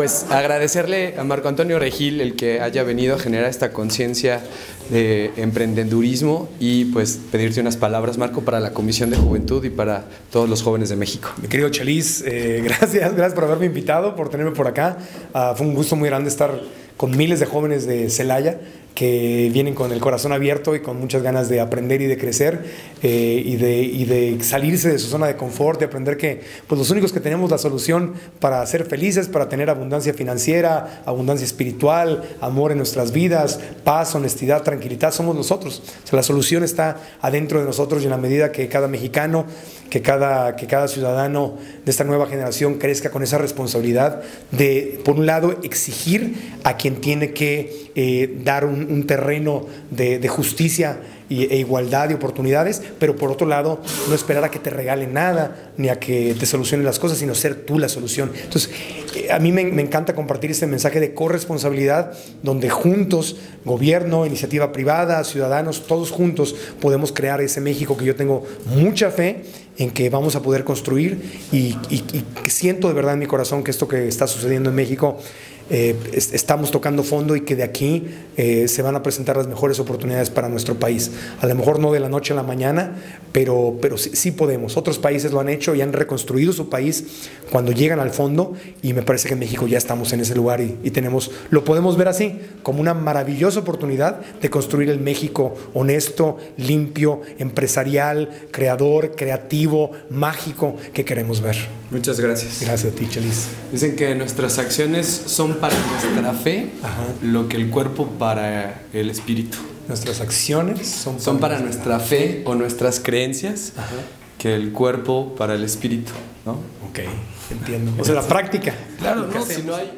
pues agradecerle a Marco Antonio Regil el que haya venido a generar esta conciencia de emprendedurismo y pues pedirte unas palabras, Marco, para la Comisión de Juventud y para todos los jóvenes de México. Mi querido Chelis, gracias por haberme invitado, por tenerme por acá. Fue un gusto muy grande estar con miles de jóvenes de Celaya que vienen con el corazón abierto y con muchas ganas de aprender y de crecer y de salirse de su zona de confort, de aprender que pues los únicos que tenemos la solución para ser felices, para tener abundancia financiera, abundancia espiritual, amor en nuestras vidas, paz, honestidad, tranquilidad, somos nosotros. O sea, la solución está adentro de nosotros, y en la medida que cada mexicano, que cada ciudadano de esta nueva generación crezca con esa responsabilidad de, por un lado, exigir a quien tiene que dar un terreno de justicia e igualdad de oportunidades, pero por otro lado no esperar a que te regalen nada ni a que te solucionen las cosas, sino ser tú la solución. Entonces a mí me encanta compartir este mensaje de corresponsabilidad, donde juntos, gobierno, iniciativa privada, ciudadanos, todos juntos podemos crear ese México que yo tengo mucha fe en que vamos a poder construir, y siento de verdad en mi corazón que esto que está sucediendo en México, estamos tocando fondo, y que de aquí se van a presentar las mejores oportunidades para nuestro país. A lo mejor no de la noche a la mañana, pero sí, sí podemos. Otros países lo han hecho y han reconstruido su país cuando llegan al fondo, y me parece que en México ya estamos en ese lugar, y lo podemos ver así, como una maravillosa oportunidad de construir el México honesto, limpio, empresarial, creador, creativo, mágico que queremos ver. Muchas gracias. Gracias a ti, Chelis. Dicen que nuestras acciones son para nuestra fe, lo que el cuerpo para el espíritu. Nuestras acciones son para nuestra fe o nuestras creencias, que el cuerpo para el espíritu, ¿no? Ok, entiendo. O sea, la práctica. Claro, no, si no hay...